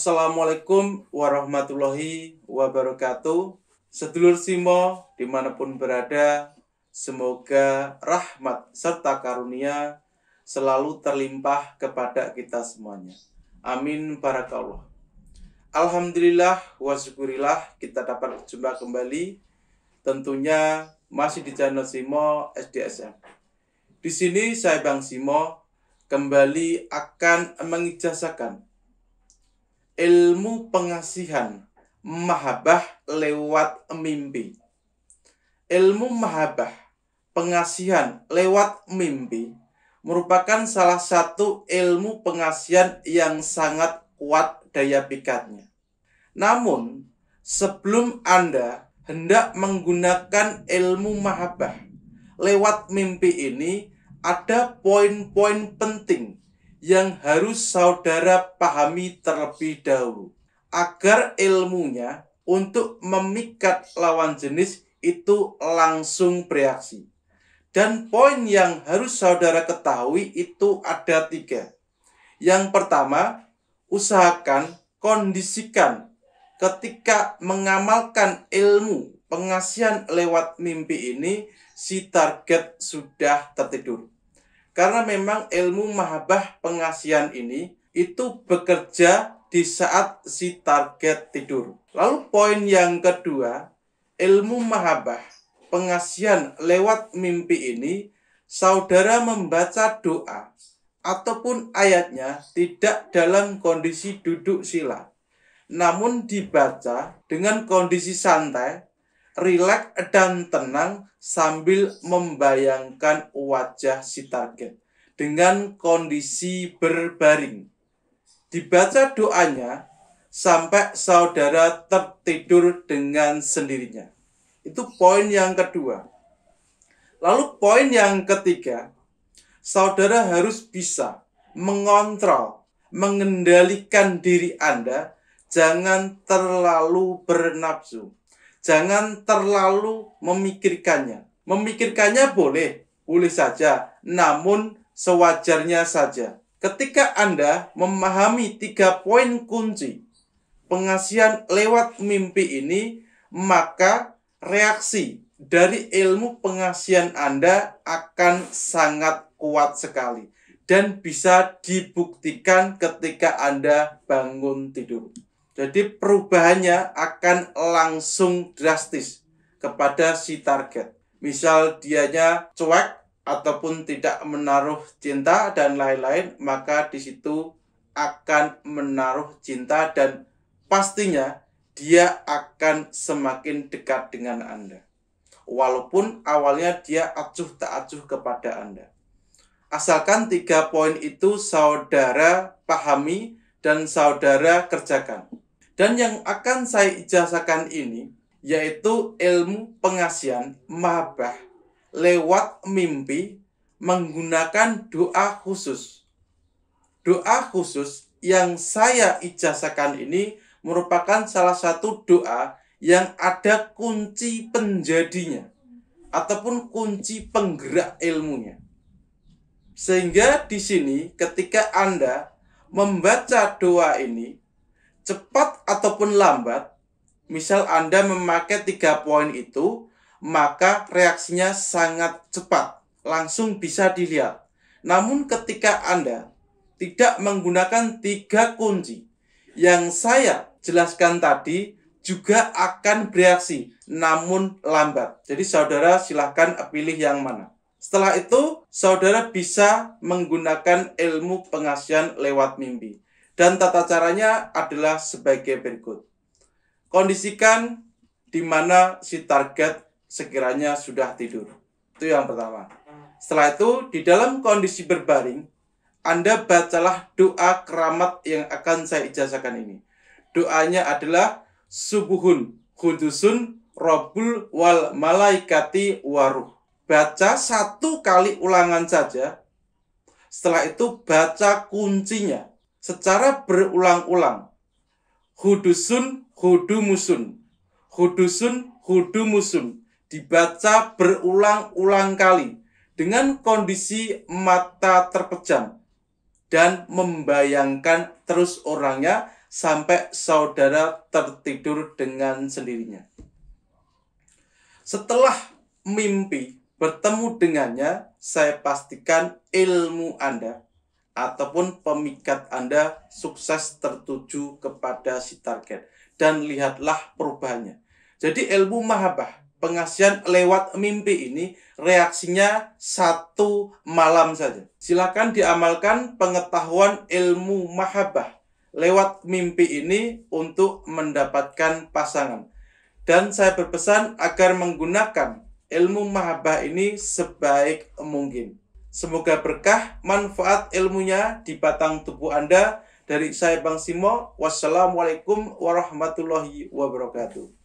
Assalamualaikum warahmatullahi wabarakatuh. Sedulur Simo dimanapun berada, semoga rahmat serta karunia selalu terlimpah kepada kita semuanya. Amin barakallah. Alhamdulillah wa syukurillah kita dapat berjumpa kembali, tentunya masih di channel Simo SDSM. Di sini saya Bang Simo kembali akan mengijazakan ilmu pengasihan mahabbah lewat mimpi. Ilmu mahabbah pengasihan lewat mimpi merupakan salah satu ilmu pengasihan yang sangat kuat daya pikatnya. Namun, sebelum Anda hendak menggunakan ilmu mahabbah lewat mimpi ini, ada poin-poin penting yang harus saudara pahami terlebih dahulu agar ilmunya untuk memikat lawan jenis itu langsung bereaksi. Dan poin yang harus saudara ketahui itu ada tiga. Yang pertama, usahakan, kondisikan ketika mengamalkan ilmu pengasihan lewat mimpi ini, si target sudah tertidur. Karena memang ilmu mahabbah pengasihan ini itu bekerja di saat si target tidur. Lalu poin yang kedua, ilmu mahabbah pengasihan lewat mimpi ini, saudara membaca doa ataupun ayatnya tidak dalam kondisi duduk sila, namun dibaca dengan kondisi santai, rileks dan tenang sambil membayangkan wajah si target dengan kondisi berbaring. Dibaca doanya sampai saudara tertidur dengan sendirinya. Itu poin yang kedua. Lalu poin yang ketiga, saudara harus bisa mengontrol, mengendalikan diri Anda. Jangan terlalu bernafsu. Jangan terlalu memikirkannya. Memikirkannya boleh saja, namun sewajarnya saja. Ketika Anda memahami tiga poin kunci pengasihan lewat mimpi ini, maka reaksi dari ilmu pengasihan Anda akan sangat kuat sekali dan bisa dibuktikan ketika Anda bangun tidur. Jadi perubahannya akan langsung drastis kepada si target. Misal dianya cuek ataupun tidak menaruh cinta dan lain-lain, maka di situ akan menaruh cinta dan pastinya dia akan semakin dekat dengan Anda. Walaupun awalnya dia acuh tak acuh kepada Anda. Asalkan tiga poin itu saudara pahami dan saudara kerjakan. Dan yang akan saya ijazahkan ini yaitu ilmu pengasihan mahabbah lewat mimpi menggunakan doa khusus. Doa khusus yang saya ijazahkan ini merupakan salah satu doa yang ada kunci penjadinya ataupun kunci penggerak ilmunya. Sehingga di sini ketika Anda membaca doa ini, cepat ataupun lambat, misal Anda memakai tiga poin itu, maka reaksinya sangat cepat, langsung bisa dilihat. Namun ketika Anda tidak menggunakan tiga kunci yang saya jelaskan tadi, juga akan bereaksi, namun lambat. Jadi saudara silahkan pilih yang mana. Setelah itu, saudara bisa menggunakan ilmu pengasihan lewat mimpi. Dan tata caranya adalah sebagai berikut. Kondisikan di mana si target sekiranya sudah tidur. Itu yang pertama. Setelah itu, di dalam kondisi berbaring, Anda bacalah doa keramat yang akan saya ijazahkan ini. Doanya adalah Subuhun Kudusun Robul Wal Malaikati Waruh. Baca satu kali ulangan saja. Setelah itu, baca kuncinya secara berulang-ulang. Hudusun hudumusun, hudusun hudumusun, dibaca berulang-ulang kali dengan kondisi mata terpejam dan membayangkan terus orangnya sampai saudara tertidur dengan sendirinya. Setelah mimpi bertemu dengannya, saya pastikan ilmu Anda ataupun pemikat Anda sukses tertuju kepada si target. Dan lihatlah perubahannya. Jadi ilmu mahabbah, pengasihan lewat mimpi ini reaksinya satu malam saja. Silakan diamalkan pengetahuan ilmu mahabbah lewat mimpi ini untuk mendapatkan pasangan. Dan saya berpesan agar menggunakan ilmu mahabbah ini sebaik mungkin. Semoga berkah manfaat ilmunya di batang tubuh Anda. Dari saya Bang Simo, wassalamualaikum warahmatullahi wabarakatuh.